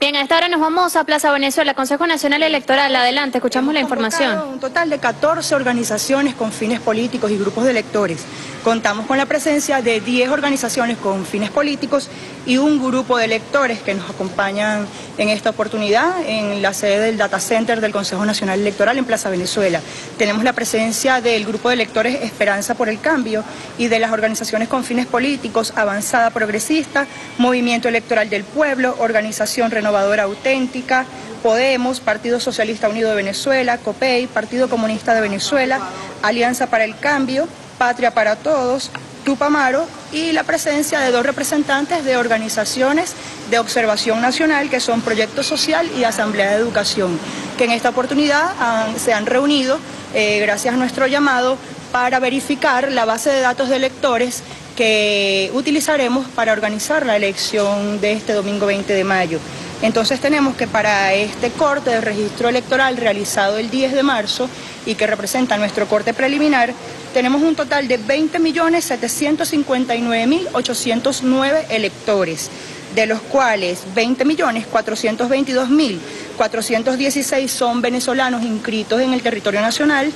Bien, a esta hora nos vamos a Plaza Venezuela, Consejo Nacional Electoral. Adelante, escuchamos la información. Un total de 14 organizaciones con fines políticos y grupos de electores. Contamos con la presencia de 10 organizaciones con fines políticos y un grupo de electores que nos acompañan en esta oportunidad en la sede del Data Center del Consejo Nacional Electoral en Plaza Venezuela. Tenemos la presencia del grupo de electores Esperanza por el Cambio y de las organizaciones con fines políticos Avanzada Progresista, Movimiento Electoral del Pueblo, Organización Renovadora Auténtica, Podemos, Partido Socialista Unido de Venezuela, COPEI, Partido Comunista de Venezuela, Alianza para el Cambio, Patria para Todos, Tupamaro, y la presencia de 2 representantes de organizaciones de observación nacional que son Proyecto Social y Asamblea de Educación, que en esta oportunidad se han reunido gracias a nuestro llamado para verificar la base de datos de electores que utilizaremos para organizar la elección de este domingo 20 de mayo. Entonces tenemos que para este corte de registro electoral realizado el 10 de marzo y que representa nuestro corte preliminar, tenemos un total de 20.759.809 electores, de los cuales 20.422.416 son venezolanos inscritos en el territorio nacional,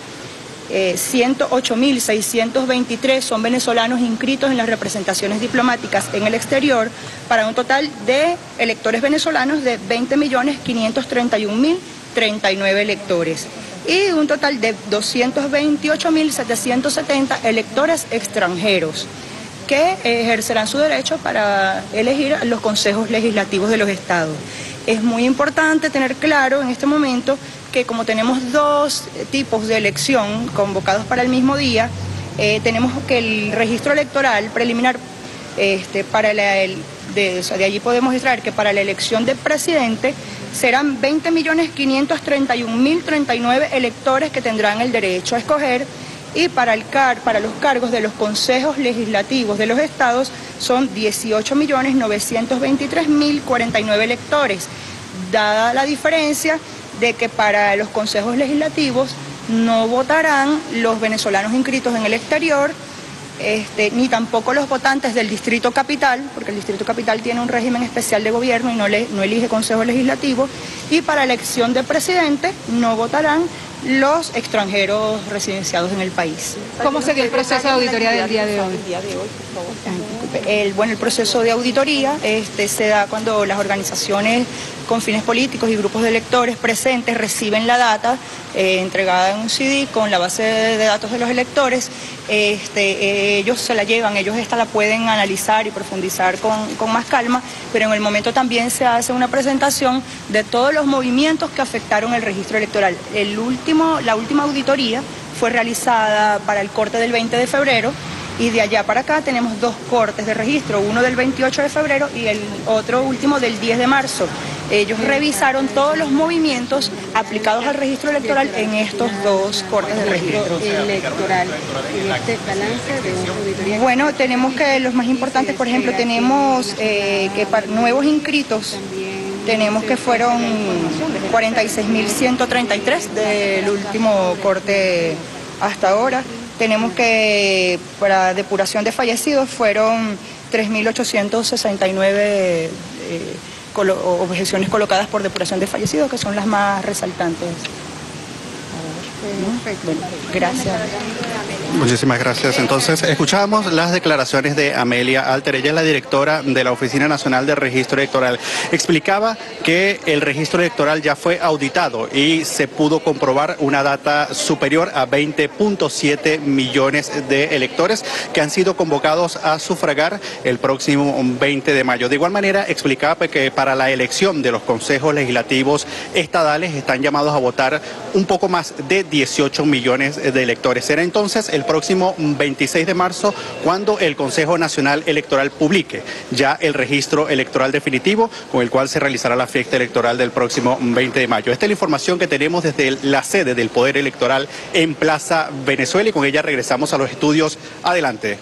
108.623 son venezolanos inscritos en las representaciones diplomáticas en el exterior, para un total de electores venezolanos de 20.531.039 electores y un total de 228.770 electores extranjeros que ejercerán su derecho para elegir los consejos legislativos de los estados. Es muy importante tener claro en este momento que como tenemos 2 tipos de elección convocados para el mismo día, tenemos que el registro electoral preliminar, de allí podemos extraer que para la elección de presidente serán 20.531.039 electores que tendrán el derecho a escoger, y para los cargos de los consejos legislativos de los estados son 18.923.049 electores, dada la diferencia de que para los consejos legislativos no votarán los venezolanos inscritos en el exterior, ni tampoco los votantes del Distrito Capital, porque el Distrito Capital tiene un régimen especial de gobierno y no elige consejo legislativo, y para elección de presidente no votarán los extranjeros residenciados en el país. ¿Cómo se dio el proceso de auditoría del día de hoy? El proceso de auditoría se da cuando las organizaciones con fines políticos y grupos de electores presentes reciben la data entregada en un CD con la base de datos de los electores. Ellos se la llevan, ellos esta la pueden analizar y profundizar con más calma, pero en el momento también se hace una presentación de todos los movimientos que afectaron el registro electoral. La última auditoría fue realizada para el corte del 20 de febrero y de allá para acá tenemos 2 cortes de registro, uno del 28 de febrero y el otro último del 10 de marzo. Ellos revisaron todos los movimientos aplicados al registro electoral en estos 2 cortes de registro electoral. Bueno, tenemos que los más importantes, por ejemplo, tenemos que para nuevos inscritos, tenemos que fueron 46.133 del último corte hasta ahora. Tenemos que para depuración de fallecidos fueron 3.869 objeciones colocadas por depuración de fallecidos, que son las más resaltantes. Bueno, gracias. Muchísimas gracias. Entonces, escuchamos las declaraciones de Amelia Alter. Ella es la directora de la Oficina Nacional de Registro Electoral. Explicaba que el registro electoral ya fue auditado y se pudo comprobar una data superior a 20.7 millones de electores que han sido convocados a sufragar el próximo 20 de mayo. De igual manera, explicaba que para la elección de los consejos legislativos estadales están llamados a votar un poco más de 18 millones de electores. Será entonces el próximo 26 de marzo cuando el Consejo Nacional Electoral publique ya el registro electoral definitivo con el cual se realizará la fiesta electoral del próximo 20 de mayo. Esta es la información que tenemos desde la sede del Poder Electoral en Plaza Venezuela y con ella regresamos a los estudios. Adelante.